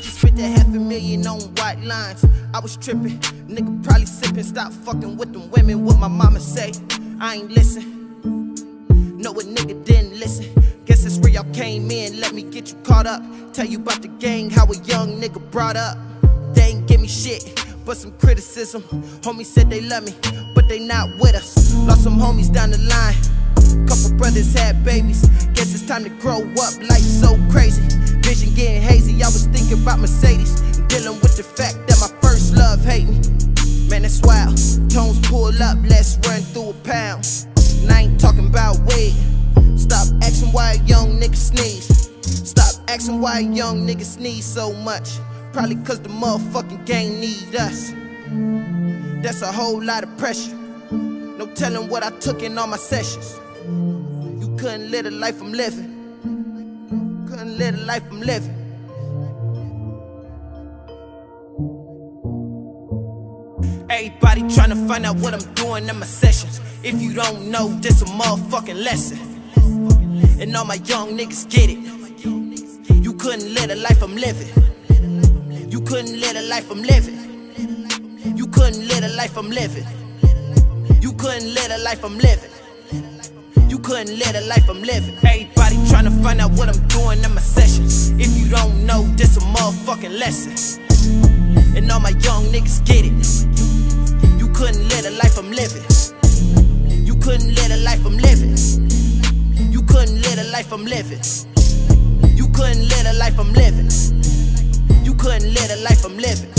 just spent that $500,000 on white lines. I was tripping, nigga probably sipping. Stop fucking with them women, what my mama say. I ain't listen, no a nigga didn't listen. Guess it's where y'all came in, let me get you caught up. Tell you about the gang, how a young nigga brought up. They ain't give me shit, but some criticism. Homies said they love me, but they not with us. Lost some homies down the line, couple brothers had babies. Guess it's time to grow up, life's so crazy. Vision getting hazy, I was thinking about Mercedes. Dealing with the fact that my first love hate me. Man, that's wild, tones pull up, let's run through a pound. And I ain't talking about weed. Stop asking why a young nigga sneeze. Stop asking why a young nigga sneeze so much. Probably cause the motherfucking gang need us. That's a whole lot of pressure. No telling what I took in all my sessions. You couldn't live the life I'm living. Couldn't live the life I'm living. Everybody tryna find out what I'm doing in my sessions. If you don't know, this a motherfucking lesson. And all my young niggas get it. You couldn't live the life I'm living. You couldn't live the life I'm living. You couldn't live the life I'm living. You couldn't live the life I'm living. You couldn't live the life I'm living. Everybody trying to find out what I'm doing in my sessions. If you don't know, this a motherfucking lesson. And all my young niggas get it. You couldn't live the life I'm living. You couldn't live the life I'm living. You couldn't live the life I'm living. You couldn't live the life I'm living. Couldn't live the life I'm living.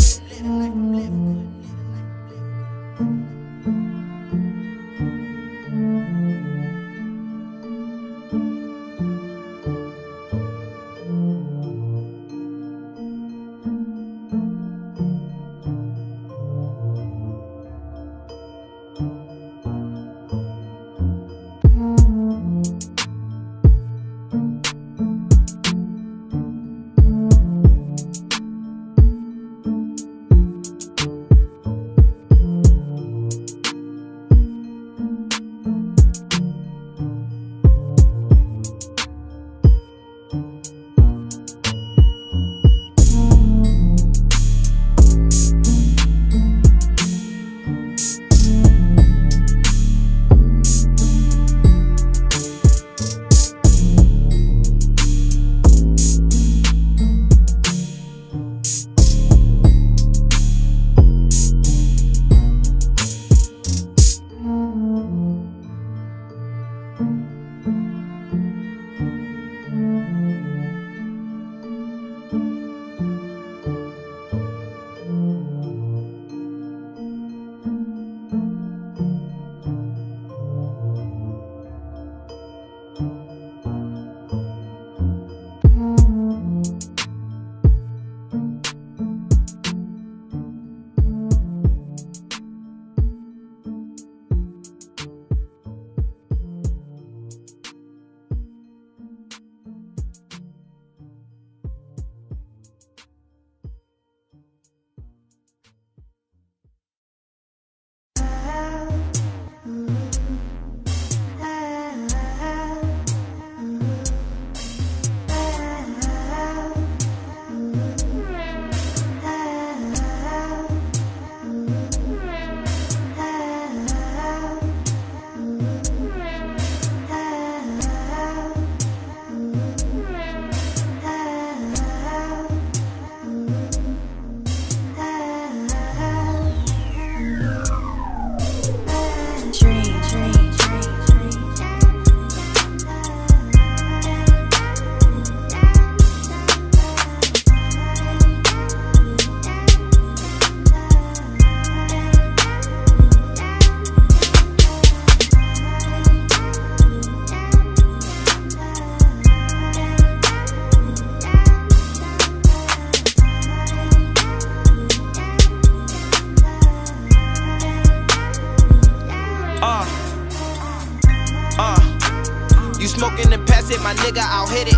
Smoking and pass it, my nigga, I'll hit it.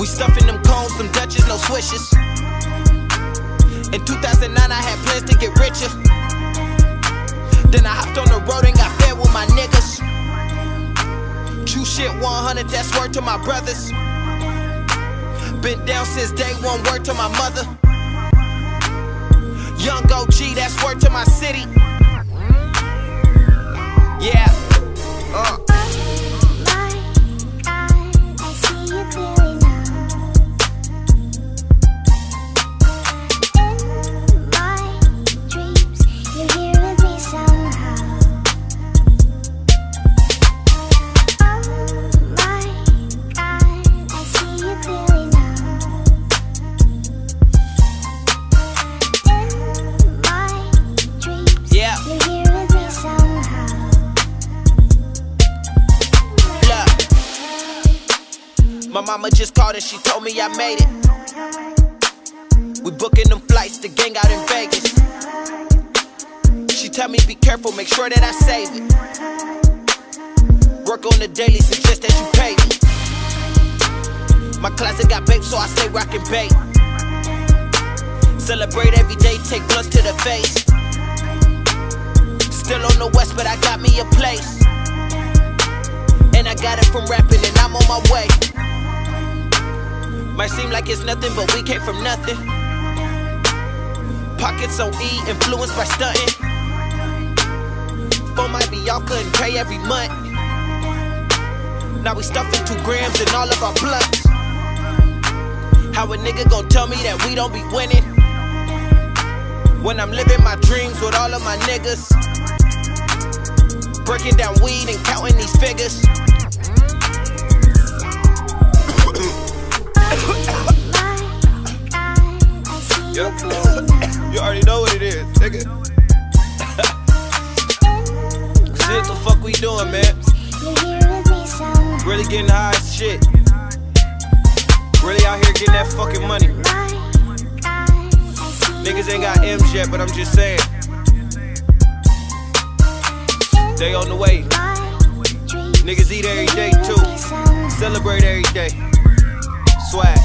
We stuffing them cones, them Dutches, no swishes. In 2009, I had plans to get richer. Then I hopped on the road and got fed with my niggas. True shit 100, that's word to my brothers. been down since day one, word to my mother. Young OG, that's word to my city. Yeah. My mama just called and she told me I made it. We booking them flights, the gang out in Vegas. She tell me be careful, make sure that I save it. Work on the daily, suggest that you pay me. My closet got babe, so I stay rockin' babe. Celebrate every day, take blunts to the face. Still on the west, but I got me a place. And I got it from rapping and I'm on my way. Might seem like it's nothing, but we came from nothing. Pockets on E, influenced by stunting. Phone might be y'all couldn't pay every month. Now we stuffing 2 grams in all of our blunts. How a nigga gon' tell me that we don't be winning when I'm living my dreams with all of my niggas, breaking down weed and counting these figures. Yep. You already know what it is, nigga. See what the fuck we doing, man? Really getting high as shit. Really out here getting that fucking money. Niggas ain't got M's yet, but I'm just saying. They on the way. Niggas eat every day too. Celebrate every day. Swag.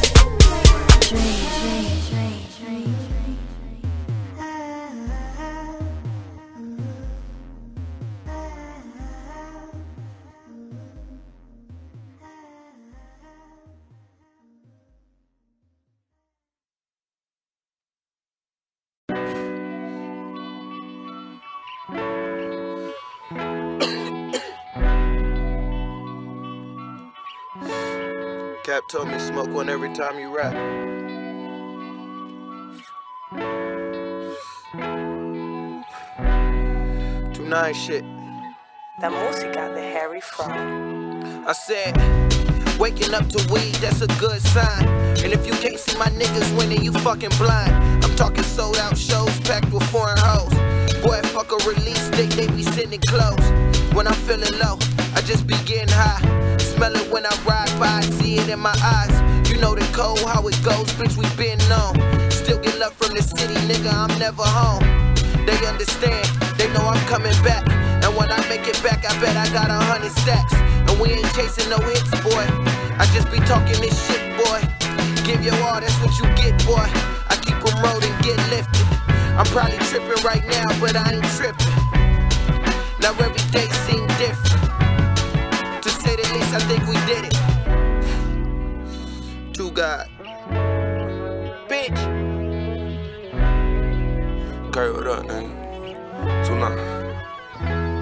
Cap told me smoke one every time you rap. Two nine shit. La música de Harry Fraud. I said, waking up to weed, that's a good sign. And if you can't see my niggas winning, you fucking blind. I'm talking sold out shows packed with foreign hoes. Boy, fuck a release date, they be sending clothes. When I'm feeling low, I just be getting high. Smell it when I ride by, I see it in my eyes. You know the code, how it goes, bitch, we been on. Still get love from the city, nigga, I'm never home. They understand, they know I'm coming back. And when I make it back, I bet I got 100 stacks. And we ain't chasing no hits, boy. I just be talking this shit, boy. Give your all, that's what you get, boy. I keep promoting, get lifted. I'm probably tripping right now, but I ain't tripping. Now every day seem different. To say the least, I think we did it. To God. Bitch. Curled up, nigga. To nothing.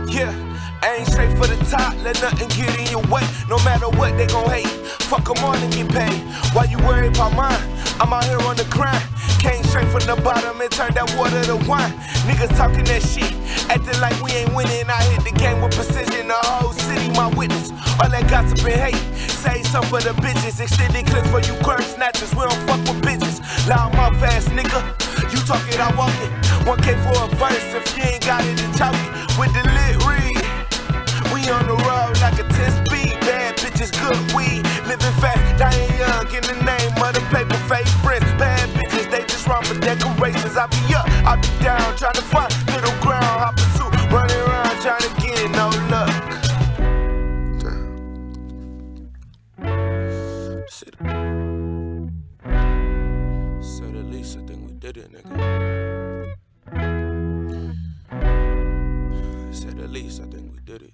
Yeah, I ain't straight for the top. Let nothing get in your way. No matter what, they gon' hate. Fuck them on and get paid. Why you worried about mine? I'm out here on the grind. Came straight from the bottom and turned that water to wine. Niggas talking that shit, acting like we ain't winning. I hit the game with precision, the whole city my witness. All that gossip and hate, say something for the bitches. Extended clips for you curb snatchers, we don't fuck with bitches. Loud mouth ass nigga, you talk it, I walk it. 1K for a verse, if you ain't got it, then talk it. With the lit read, we on the road like a 10-speed. Bad bitches, good weed, living fast, dying young. In the name of the paper, fake friends. Bad bitches, they just run for decorations. I be up, I be down, trying to find middle ground. I pursue, running around, trying to get it, no luck. Shit. Say the least, I think we did it, nigga. Say the least, I think we did it.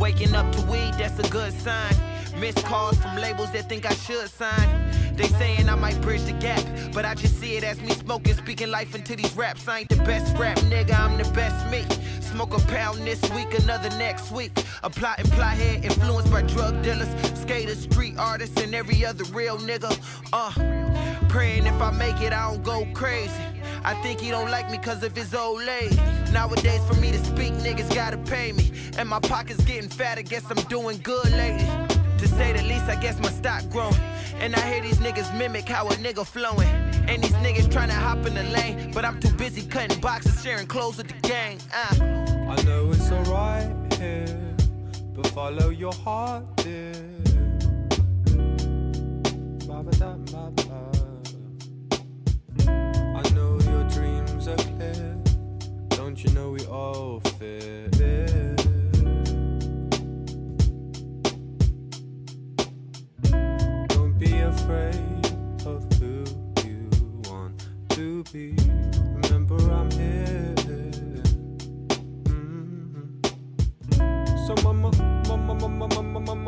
Waking up to weed, that's a good sign. Missed calls from labels that think I should sign. They saying I might bridge the gap, but I just see it as me smoking, speaking life into these raps. I ain't the best rap nigga, I'm the best me. Smoke a pound this week, another next week. A plot and plot head influenced by drug dealers, skaters, street artists, and every other real nigga. Praying if I make it, I don't go crazy. I think he don't like me cause of his old lady. Nowadays for me to speak, niggas gotta pay me. And my pocket's getting fat, I guess I'm doing good lately. To say the least, I guess my stock growing. And I hear these niggas mimic how a nigga flowing. And these niggas tryna hop in the lane, but I'm too busy cutting boxes, sharing clothes with the gang. I know it's alright here, but follow your heart, dear. I know your dreams are clear. Don't you know we all fear it? Don't be afraid of who you want to be. Remember I'm here. So mama,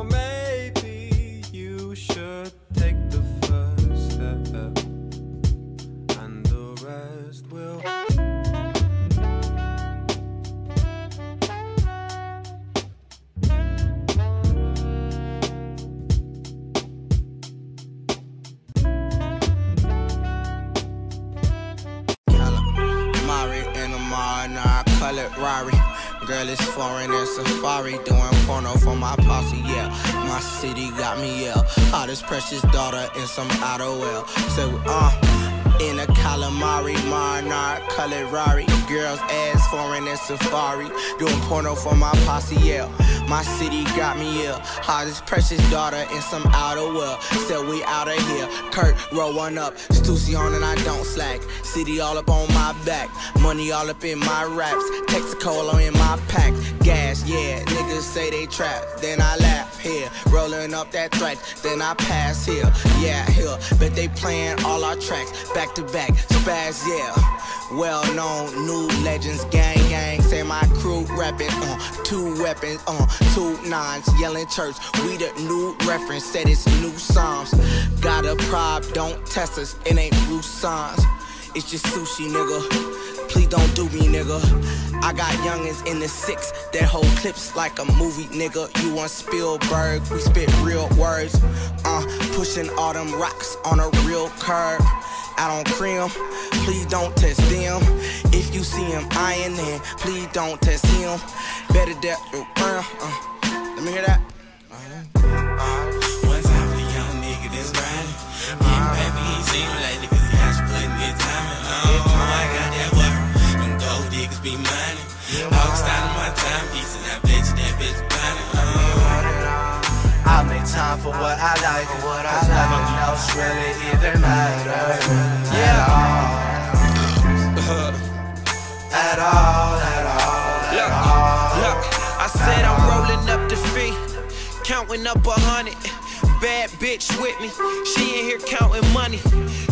maybe you should take the first step. Will Mari in the mall, now I call it Rari. Girl, it's foreign and Safari, doing porno for my posse, yeah. My city got me, yeah. Hottest precious daughter in some auto well. So, in a calamari, monarch, colored Rari. Girls ass foreign and Safari, doing porno for my posse, yeah. My city got me ill. Hottest precious daughter in some outer world. Said we out of here. Kurt, roll one up. Stussy on and I don't slack. City all up on my back. Money all up in my raps. Texacola in my pack. Gas, yeah. Niggas say they trapped. Then I laugh here. Rolling up that track. Then I pass here. Yeah, here. Bet they playing all our tracks. Back to back. Spaz, yeah. Well known new legends. Gang, gang. Say my crew rapping. Two weapons. Two nines. Yelling church. We the new reference. Said it's new psalms. Got a prob. Don't test us. It ain't blue signs. It's just sushi, nigga. Please don't do me, nigga. I got youngins in the six that hold clips like a movie, nigga. You want Spielberg? We spit real words. Pushing all them rocks on a real curb. I don't cream. Please don't test them. If you see him eyeing in, please don't test him. Better that. Let me hear that. One time for the young nigga that's grinding. Getting paper, he seem like niggas got you putting their time in. I got that work. Them gold niggas be mining. Hawks out of my timepiece, and I bet you that bitch blinding. I make time for what I like. Cause nothing else really even matters. Yeah. At all, at all, at all. Look, I said I'm rolling up the fee, counting up 100. Bad bitch with me, she in here counting money.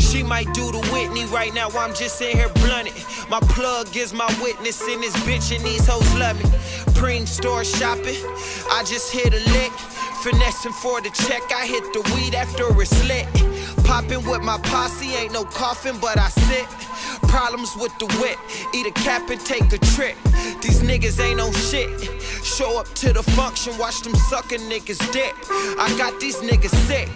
She might do the Whitney right now, I'm just in here blunted. My plug is my witness in this bitch and these hoes love me. Preem store shopping, I just hit a lick. Finessing for the check, I hit the weed after it's lit. Popping with my posse, ain't no coughing but I sit. Problems with the whip, eat a cap and take a trip. These niggas ain't no shit. Show up to the function, watch them suckin' niggas dip. I got these niggas sick.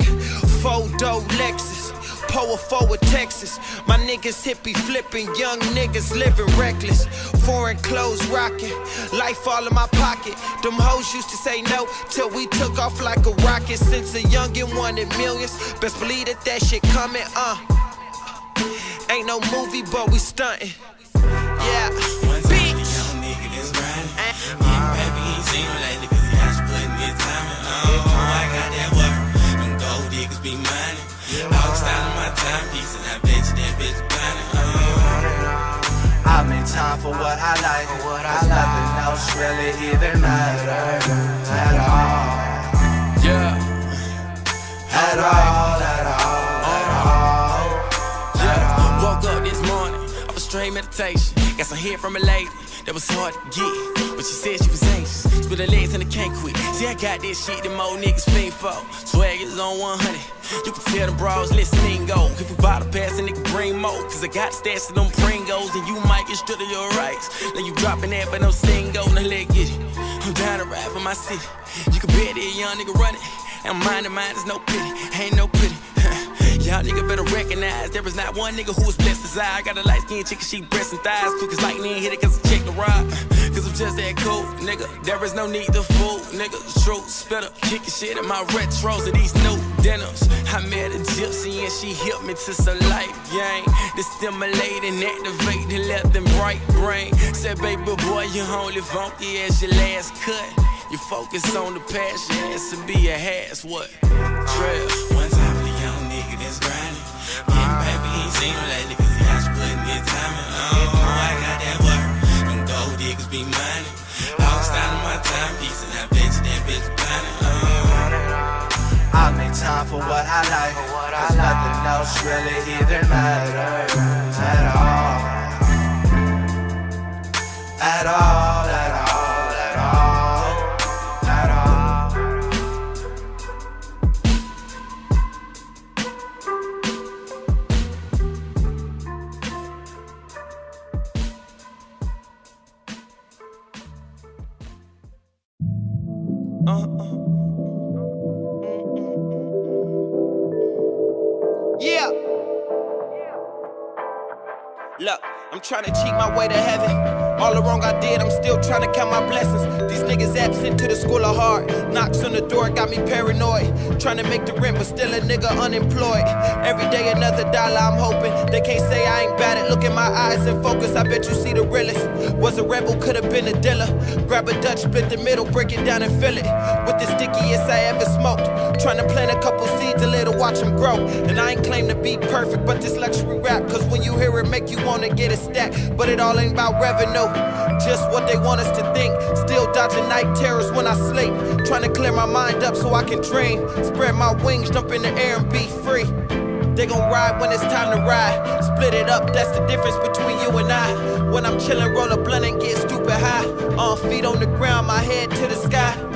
Four-door Lexus, power forward Texas. My niggas hippie flipping, young niggas living reckless. Foreign clothes rocking, life all in my pocket. Them hoes used to say no till we took off like a rocket. Since a youngin' wanted millions, best believe that that shit coming. Ain't no movie, but we stuntin'. Yeah, bitch. Young nigga that's grindin'. Getting paper, he seem like niggas got you putting their time in. I got that work. Them gold niggas be mining. Hawks out of my timepiece, and I bet you that bitch blindin'. I make time for what I like. Cause nothing else really even matters. At all. Yeah. At all. At all. Woke up this morning, I was straight meditation. Got some hair from a lady that was hard to get, but she said she was anxious. Split her legs and I can't quit. See, I got this shit them old niggas fiend for. Swag is on 100. You can tell them bras listening go. If you buy the pass and it can bring more, cause I got stats to them Pringles, and you might get stripped of your rights. Now you dropping that, but no single. Now let it get it. I'm down to ride for my city. You can bet that young nigga running. And mind of mine is no pity. Ain't no pity. Y'all nigga better recognize there is not one nigga who is blessed as I. I got a light skin chicken, she breasts and thighs, quick as lightning, hit it cause I check the rod. Cause I'm just that cool, nigga. There is no need to fool, nigga. True, spitter, kicking shit in my retros of these new denims. I met a gypsy and she helped me to some life, gang. To stimulate and activate the left and right brain. Said, baby boy, you only funky as your last cut. You focus on the passion, has to be a has what? Trail. One time. Grinding. Yeah, baby, he ain't seen him lately, cause he has putting his time in. I got that work. Them gold diggers be mining. I was out of my timepiece, and I bet you that bitch blinding. I make time for what I like, cause nothing else really even matters at all. At all, at all, at all, at all. Yeah. Look, I'm trying to cheat my way to heaven. All the wrong I did, I'm still trying to count my blessings. These niggas absent to the school of hard. Knocks on the door got me paranoid. Trying to make the rent but still a nigga unemployed. Every day another dollar I'm hoping. They can't say I ain't bad at. Look in my eyes and focus, I bet you see the realest. Was a rebel, could have been a dealer. Grab a Dutch, split the middle, break it down and fill it. With the stickiest I ever smoked. Trying to plant a couple seeds, a little watch them grow. And I ain't claim to be perfect, but this luxury rap, cause when you hear it make you wanna get a stack. But it all ain't about revenue, just what they want us to think. Still dodging night terrors when I sleep. Trying to clear my mind up so I can dream. Spread my wings, jump in the air and be free. They gon' ride when it's time to ride. Split it up, that's the difference between you and I. When I'm chillin', roll a blunt and get stupid high. On feet on the ground, my head to the sky.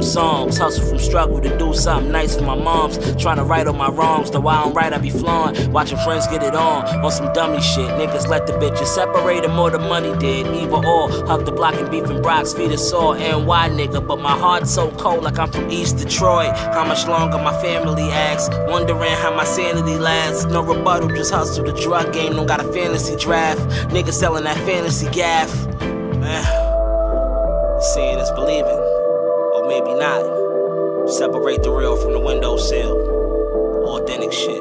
Songs, hustle from struggle to do something nice for my moms. Trying to right all my wrongs, though I don't right, I be flawing. Watching friends get it on some dummy shit. Niggas let the bitches separate them more than money did. Either or, hug the block and beef and Brock's feet are sore. NY nigga, but my heart's so cold like I'm from East Detroit. How much longer my family asks, wondering how my sanity lasts. No rebuttal, just hustle the drug game, don't got a fantasy draft. Niggas selling that fantasy gaff. Seeing is believing. Maybe not. Separate the real from the windowsill. Authentic shit.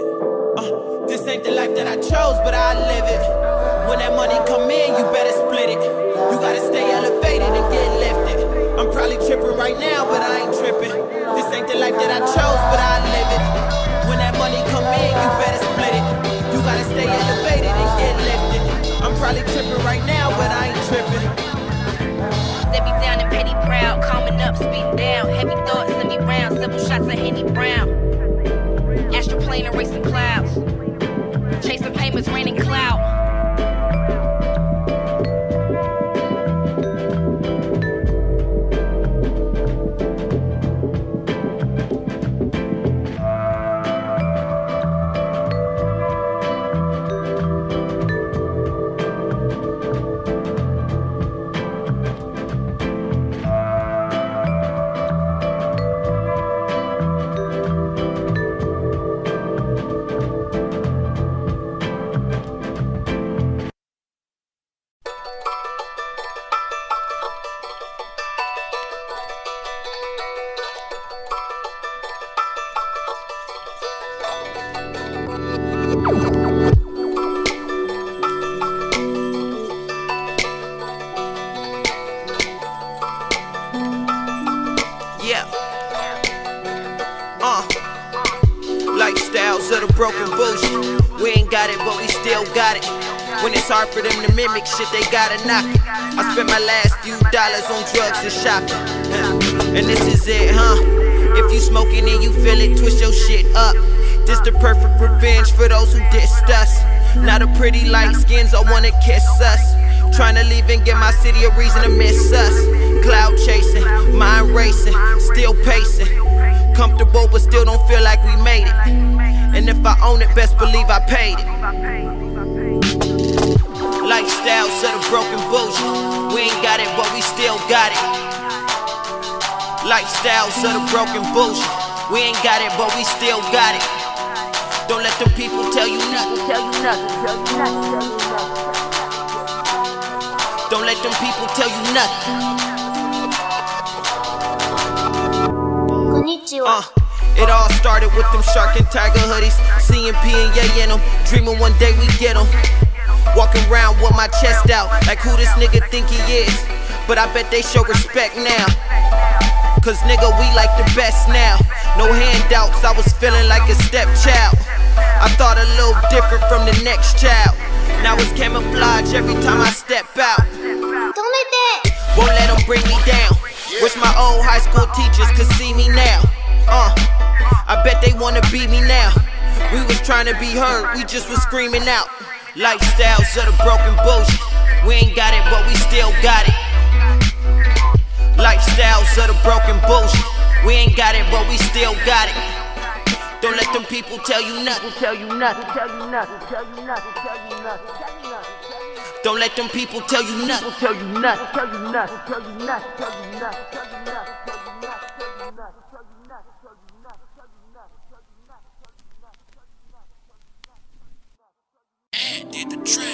This ain't the life that I chose, but I live it. When that money come in, you better split it. You gotta stay elevated and get lifted. I'm probably tripping right now, but I ain't tripping. This ain't the life that I chose, but I live it. When that money come in, you better split it. You gotta stay elevated and get lifted. I'm probably tripping right now, but I ain't tripping. Let me down and petty proud, calming up, speeding down. Heavy thoughts, send me round, simple shots of Henny Brown. Astroplane erasing clouds, chasing payments, raining cloud. styles of the broken bullshit. We ain't got it, but we still got it. When it's hard for them to mimic shit, they gotta knock it. I spent my last few dollars on drugs and shopping. And this is it, huh? If you smoking and you feel it, twist your shit up. This the perfect revenge for those who dissed us. Not a pretty light skins, I wanna kiss us. Tryna leave and give my city a reason to miss us. Cloud chasing, mind racing, still pacing. Comfortable but still don't feel like we made it. And if I own it, best believe I paid it. Lifestyles of the broken bullshit. We ain't got it, but we still got it. Lifestyles of the broken bullshit. We ain't got it, but we still got it. Don't let them people tell you nothing. Don't let them people tell you nothing. It all started with them shark and tiger hoodies. C&P and Ye in them, dreaming one day we get them. Walking around with my chest out, like who this nigga think he is. But I bet they show respect now, 'cause nigga we like the best now. No handouts, I was feeling like a stepchild. I thought a little different from the next child. Now it's camouflage every time I step out. Don't let that, won't let them bring me down. Wish my old high school teachers could see me now. I bet they wanna beat me now. We was trying to be heard, we just was screaming out. Lifestyles of the broken bullshit. We ain't got it, but we still got it. Lifestyles of the broken bullshit. We ain't got it, but we still got it. Don't let them people tell you nothing. Don't let them people tell you nothing. Did the track.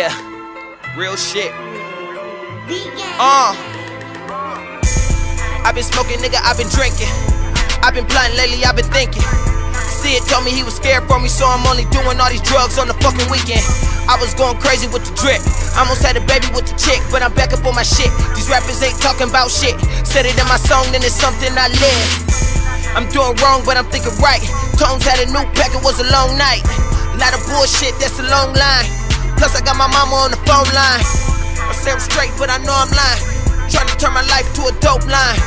Yeah, real shit. I've been smoking, nigga, I've been drinking. I've been plotting lately, I've been thinking. Sid told me he was scared for me, so I'm only doing all these drugs on the fucking weekend. I was going crazy with the drip. I almost had a baby with the chick, but I'm back up on my shit. These rappers ain't talking about shit. Said it in my song, then it's something I live. I'm doing wrong, but I'm thinking right. Tones had a new pack, it was a long night. A lot of bullshit, that's a long line. Plus I got my mama on the phone line. I say I'm straight, but I know I'm lying. Tryna turn my life to a dope line.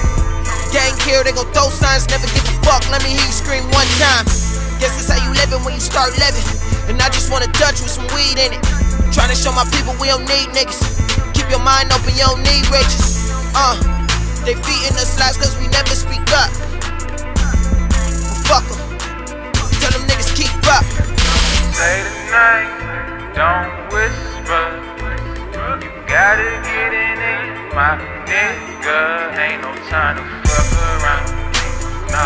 Gang here, they gon' throw signs, never give a fuck. Let me hear you scream one time. Guess that's how you living when you start living. And I just wanna touch with some weed in it. Tryna show my people we don't need niggas. Keep your mind open, you don't need riches. They feeding us lies 'cause we never speak up. Well, fuck 'em. Tell them niggas keep up. Say tonight. Don't whisper, you gotta get in it, my nigga. Ain't no time to fuck around, no.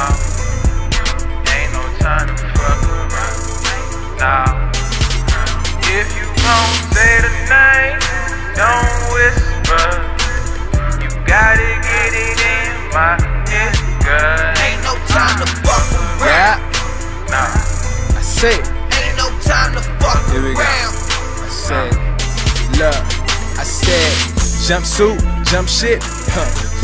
Ain't no time to fuck around, no. If you gon' say the name, don't whisper, you gotta get it in, my nigga. Ain't no time to fuck around, no. I see. Ain't no time to fuck around. I said, jumpsuit, jump shit,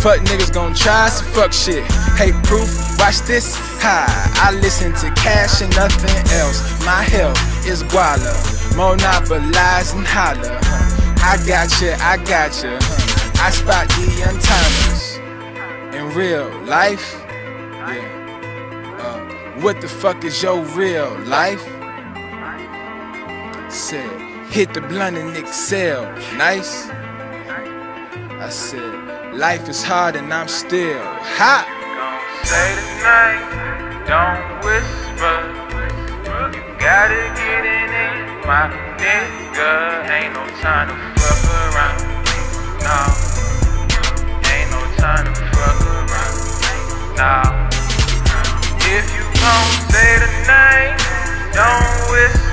Fuck niggas gon' try some fuck shit. Hey proof, watch this, I listen to cash and nothing else. My health is guala, monopolize and holler. I gotcha, I spot the young timers in real life, yeah. What the fuck is your real life? Said hit the blunt and excel. Nice. I said, life is hard and I'm still hot. Don't say the name, don't whisper. You gotta get in it, my nigga. Ain't no time to fuck around, no. Ain't no time to fuck around, no. If you gon' say the name, don't whisper.